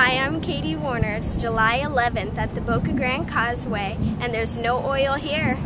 Hi, I'm Katy Warner. It's July 11th at the Boca Grande Causeway, and there's no oil here.